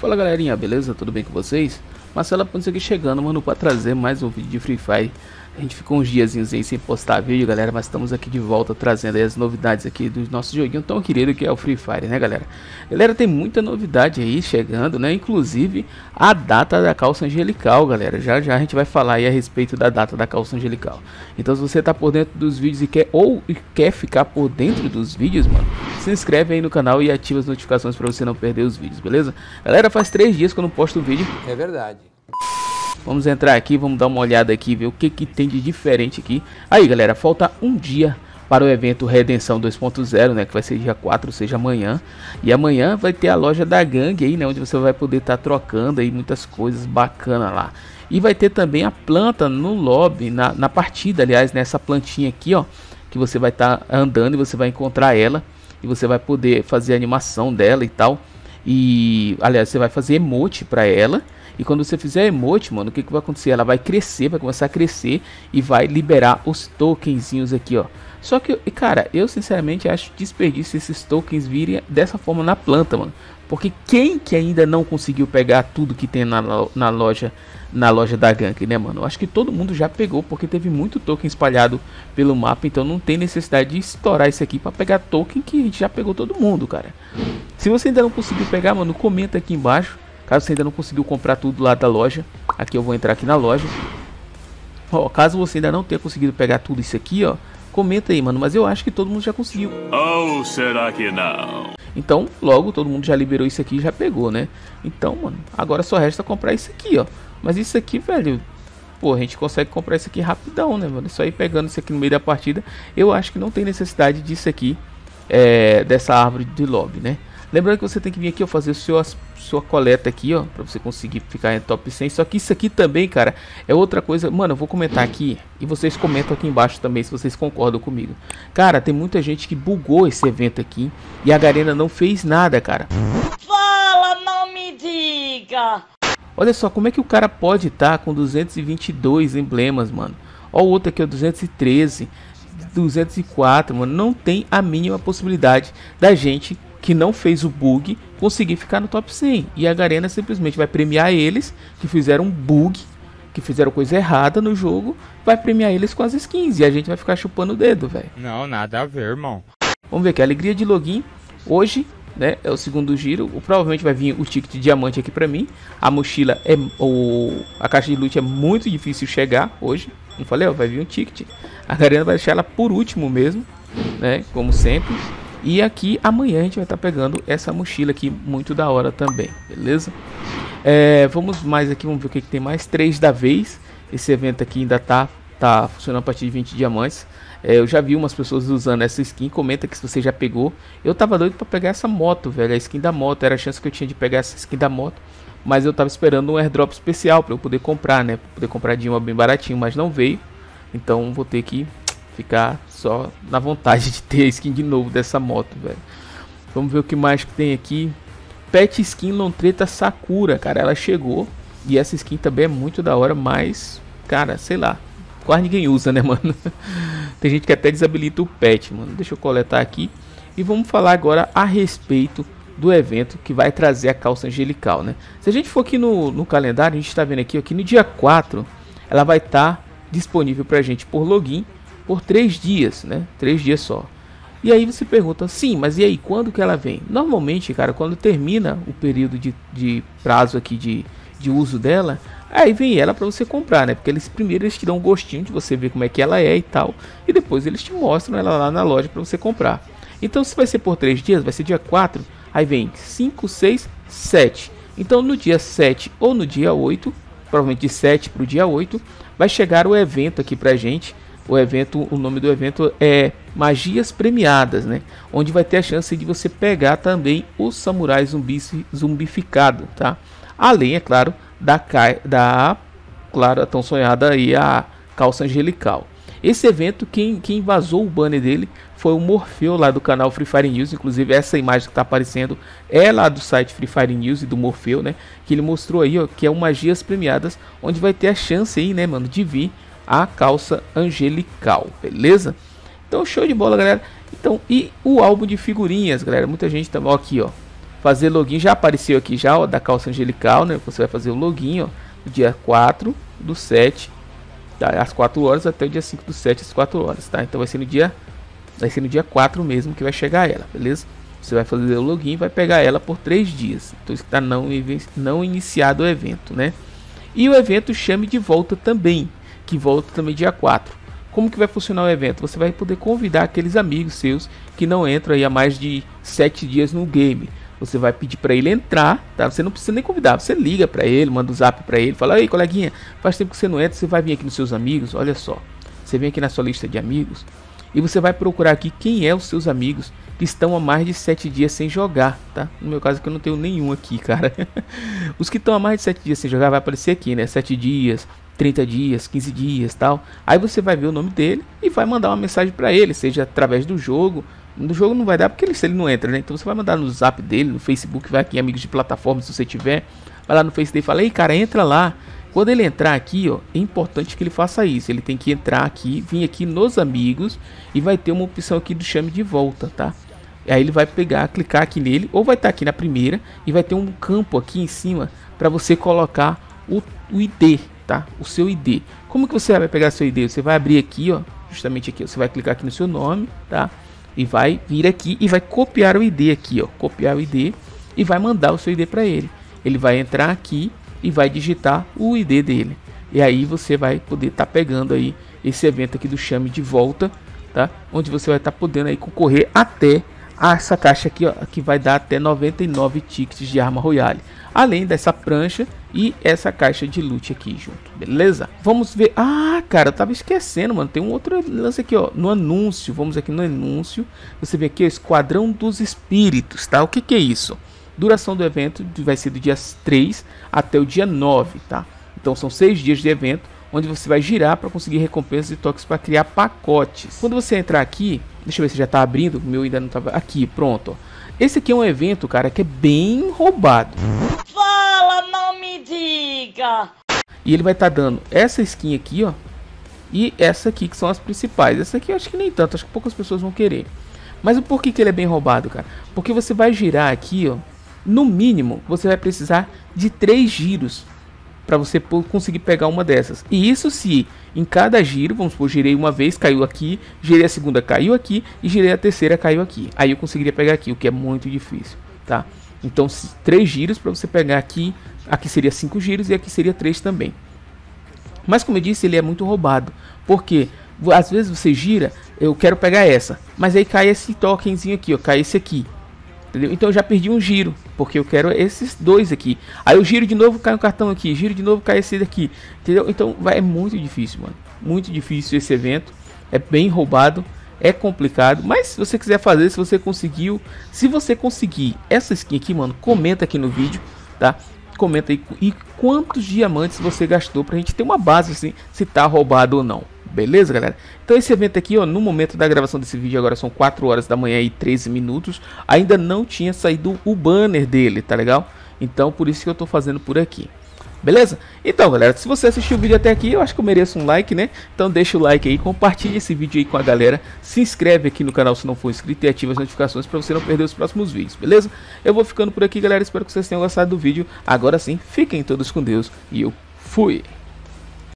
Fala galerinha, beleza? Tudo bem com vocês? MarceloTech aqui chegando, mano, pra trazer mais um vídeo de Free Fire. A gente ficou uns diazinhos aí sem postar vídeo, galera, mas estamos aqui de volta trazendo aí as novidades aqui do nosso joguinho tão querido que é o Free Fire, né galera? Galera, tem muita novidade aí chegando, né? Inclusive a data da calça angelical, galera. Já a gente vai falar aí a respeito da data da calça angelical. Então se você tá por dentro dos vídeos e quer ficar por dentro dos vídeos, mano, se inscreve aí no canal e ativa as notificações pra você não perder os vídeos, beleza? Galera, faz 3 dias que eu não posto vídeo. É verdade. Vamos entrar aqui, vamos dar uma olhada aqui, ver o que que tem de diferente aqui. Aí galera, falta um dia para o evento Redenção 2.0, né, que vai ser dia 4, ou seja, amanhã. E amanhã vai ter a loja da Gank aí, né, onde você vai poder estar trocando aí muitas coisas bacanas lá. E vai ter também a planta no lobby, na partida, aliás, nessa plantinha aqui, ó, que você vai estar andando e você vai encontrar ela. E você vai poder fazer a animação dela e tal. E, aliás, você vai fazer emote pra ela. E quando você fizer emote, mano, o que que vai acontecer? Ela vai crescer, vai começar a crescer e vai liberar os tokenzinhos aqui, ó. Só que, cara, eu sinceramente acho desperdício esses tokens virem dessa forma na planta, mano. Porque quem que ainda não conseguiu pegar tudo que tem na loja da Gank, né, mano? Eu acho que todo mundo já pegou, porque teve muito token espalhado pelo mapa. Então não tem necessidade de estourar isso aqui pra pegar token que a gente já pegou todo mundo, cara. Se você ainda não conseguiu pegar, mano, comenta aqui embaixo. Caso você ainda não conseguiu comprar tudo lá da loja. Aqui eu vou entrar aqui na loja. Ó, caso você ainda não tenha conseguido pegar tudo isso aqui, ó, comenta aí, mano, mas eu acho que todo mundo já conseguiu. Ou será que não? Então, logo, todo mundo já liberou isso aqui e já pegou, né? Então, mano, agora só resta comprar isso aqui, ó. Mas isso aqui, velho, pô, a gente consegue comprar isso aqui rapidão, né, mano? Só ir pegando isso aqui no meio da partida. Eu acho que não tem necessidade disso aqui, dessa árvore de lobby, né? Lembrando que você tem que vir aqui, ó, fazer sua coleta aqui, ó, pra você conseguir ficar em top 100. Só que isso aqui também, cara, é outra coisa. Mano, eu vou comentar aqui e vocês comentam aqui embaixo também se vocês concordam comigo. Cara, tem muita gente que bugou esse evento aqui e a Garena não fez nada, cara. Fala, não me diga! Olha só, como é que o cara pode estar com 222 emblemas, mano? Ó, o outro aqui é 213, 204, mano. Não tem a mínima possibilidade da gente que não fez o bug conseguir ficar no top 100. E a Garena simplesmente vai premiar eles que fizeram um bug, que fizeram coisa errada no jogo, vai premiar eles com as skins. E a gente vai ficar chupando o dedo, velho. Não, nada a ver, irmão. Vamos ver aqui, alegria de login. Hoje, né, é o segundo giro. Provavelmente vai vir o ticket de diamante aqui pra mim. A mochila é... a caixa de loot é muito difícil chegar hoje. Não falei, ó, vai vir um ticket. A Garena vai deixar ela por último mesmo, né, como sempre. E aqui amanhã a gente vai estar pegando essa mochila aqui, muito da hora também, beleza? Vamos mais aqui, vamos ver o que que tem mais. 3 da vez, esse evento aqui ainda tá funcionando a partir de 20 diamantes. Eu já vi umas pessoas usando essa skin, comenta aqui se você já pegou. Eu tava doido pra pegar essa moto, velho, a skin da moto, era a chance que eu tinha de pegar essa skin da moto. Mas eu tava esperando um airdrop especial pra eu poder comprar, né? Pra poder comprar de uma bem baratinho, mas não veio. Então vou ter que ficar só na vontade de ter a skin de novo dessa moto, velho. Vamos ver o que mais que tem aqui. Pet skin Lontreta Sakura, cara, ela chegou. E essa skin também é muito da hora, mas, cara, sei lá, quase ninguém usa, né, mano? Tem gente que até desabilita o pet, mano. Deixa eu coletar aqui. E vamos falar agora a respeito do evento que vai trazer a calça angelical, né? Se a gente for aqui no calendário, a gente tá vendo aqui, ó, que no dia 4 ela vai estar disponível pra gente por login por 3 dias, né? 3 dias só. E aí você pergunta, sim, mas e aí, quando que ela vem? Normalmente, cara, quando termina o período de prazo aqui de uso dela, aí vem ela pra você comprar, né? Porque eles primeiro eles te dão um gostinho de você ver como é que ela é e tal, e depois eles te mostram ela lá na loja pra você comprar. Então se vai ser por 3 dias, vai ser dia 4, aí vem 5, 6, 7. Então no dia 7 ou no dia 8, provavelmente de 7 pro dia 8, vai chegar o evento aqui pra gente. O nome do evento é Magias Premiadas, né? Onde vai ter a chance de você pegar também o samurai zumbificado, tá? Além, é claro, claro, a tão sonhada aí a calça angelical. Esse evento, quem vazou o banner dele foi o Morfeu lá do canal Free Fire News. Inclusive essa imagem que tá aparecendo é lá do site Free Fire News e do Morfeu, né? Que ele mostrou aí, ó, que é o Magias Premiadas, onde vai ter a chance aí, né, mano, de vir a calça angelical, beleza? Então show de bola, galera. Então, e o álbum de figurinhas, galera, muita gente também, ó, aqui, ó, Fazer login já apareceu aqui já, ó, da calça angelical, né? Você vai fazer o login, ó, dia 4/7, tá? Às 4 horas até o dia 5/7 às 4 horas, tá? Então vai ser no dia 4 mesmo que vai chegar ela, beleza? Você vai fazer o login e vai pegar ela por 3 dias. Então está não iniciado o evento, né? E o evento chame de volta também, que volta também dia 4. Como que vai funcionar o evento? Você vai poder convidar aqueles amigos seus que não entram aí há mais de 7 dias no game. Você vai pedir para ele entrar, tá? Você não precisa nem convidar, você liga para ele, manda um zap para ele, fala: "Ei, coleguinha, faz tempo que você não entra, você vai vir aqui nos seus amigos, olha só. Você vem aqui na sua lista de amigos e você vai procurar aqui quem é os seus amigos que estão há mais de 7 dias sem jogar", tá? No meu caso que eu não tenho nenhum aqui, cara. Os que estão há mais de 7 dias sem jogar vai aparecer aqui, né? 7 dias, 30 dias, 15 dias, tal. Aí você vai ver o nome dele e vai mandar uma mensagem para ele, seja através do jogo. No jogo não vai dar porque ele não entra, né? Então você vai mandar no zap dele, no Facebook, vai aqui em amigos de plataforma, se você tiver, vai lá no Facebook e fala: "Ei, cara, entra lá". Quando ele entrar aqui, ó, é importante que ele faça isso. Ele tem que entrar aqui, vir aqui nos amigos e vai ter uma opção aqui do chame de volta, tá? E aí ele vai pegar, clicar aqui nele, ou vai estar aqui na primeira e vai ter um campo aqui em cima para você colocar o ID, tá? O seu ID. Como que você vai pegar seu ID? Você vai abrir aqui, ó, justamente aqui, ó, você vai clicar aqui no seu nome, tá? E vai vir aqui e vai copiar o ID aqui, ó, copiar o ID e vai mandar o seu ID para ele. Ele vai entrar aqui e vai digitar o ID dele. E aí você vai poder estar pegando aí esse evento aqui do chame de volta, tá? Onde você vai estar podendo aí concorrer até a essa caixa aqui, ó, que vai dar até 99 tickets de arma royale, além dessa prancha e essa caixa de loot aqui junto, beleza? Vamos ver. Ah, cara, eu tava esquecendo, mano. Tem um outro lance aqui, ó, no anúncio. Vamos aqui no anúncio. Você vê aqui o Esquadrão dos Espíritos, tá? O que que é isso? Duração do evento vai ser do dia 3 até o dia 9, tá? Então são 6 dias de evento, onde você vai girar para conseguir recompensas e toques para criar pacotes. Quando você entrar aqui, deixa eu ver se já tá abrindo, o meu ainda não tava aqui, pronto, ó. Esse aqui é um evento, cara, que é bem roubado. Fala, não me diga! E ele vai estar dando essa skin aqui, ó, e essa aqui, que são as principais. Essa aqui eu acho que nem tanto, acho que poucas pessoas vão querer. Mas o porquê que ele é bem roubado, cara? Porque você vai girar aqui, ó, no mínimo você vai precisar de 3 giros para você conseguir pegar uma dessas. E isso se em cada giro, vamos supor, girei uma vez, caiu aqui, girei a segunda, caiu aqui, e girei a terceira, caiu aqui. Aí eu conseguiria pegar aqui, o que é muito difícil, tá? Então 3 giros para você pegar aqui. Aqui seria 5 giros e aqui seria 3 também. Mas como eu disse, ele é muito roubado, porque às vezes você gira, eu quero pegar essa, mas aí cai esse tokenzinho aqui, ó, cai esse aqui. Entendeu? Então eu já perdi um giro, porque eu quero esses 2 aqui. Aí eu giro de novo, cai um cartão aqui, giro de novo, cai esse daqui. Entendeu? Então é muito difícil, mano. Muito difícil esse evento. É bem roubado, é complicado. Mas se você quiser fazer, se você conseguir essa skin aqui, mano, comenta aqui no vídeo, tá? Comenta aí e quantos diamantes você gastou pra gente ter uma base assim, se tá roubado ou não. Beleza, galera? Então esse evento aqui, ó, no momento da gravação desse vídeo, agora são 4 horas da manhã e 13 minutos, ainda não tinha saído o banner dele, tá legal? Então por isso que eu tô fazendo por aqui. Beleza? Então, galera, se você assistiu o vídeo até aqui, eu acho que eu mereço um like, né? Então deixa o like aí, compartilha esse vídeo aí com a galera, se inscreve aqui no canal se não for inscrito e ativa as notificações para você não perder os próximos vídeos, beleza? Eu vou ficando por aqui, galera, espero que vocês tenham gostado do vídeo. Agora sim, fiquem todos com Deus e eu fui!